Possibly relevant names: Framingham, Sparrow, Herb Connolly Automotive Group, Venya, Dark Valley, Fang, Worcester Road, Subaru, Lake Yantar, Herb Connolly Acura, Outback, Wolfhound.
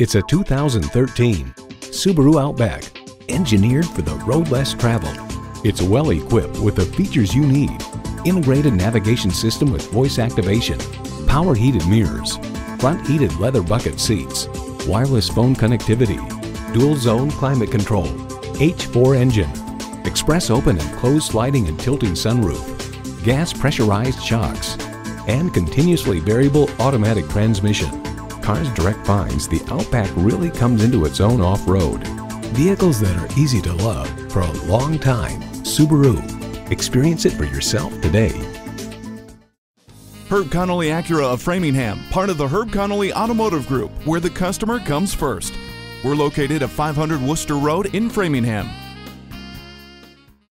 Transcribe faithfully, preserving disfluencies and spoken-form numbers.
It's a two thousand thirteen Subaru Outback, engineered for the road less traveled. It's well equipped with the features you need: integrated navigation system with voice activation, power heated mirrors, front heated leather bucket seats, wireless phone connectivity, dual zone climate control, H four engine, express open and closed sliding and tilting sunroof, gas pressurized shocks, and continuously variable automatic transmission. Cars Direct finds the Outback really comes into its own off-road. Vehicles that are easy to love for a long time. Subaru. Experience it for yourself today. Herb Connolly Acura of Framingham, part of the Herb Connolly Automotive Group, where the customer comes first. We're located at five hundred Worcester Road in Framingham.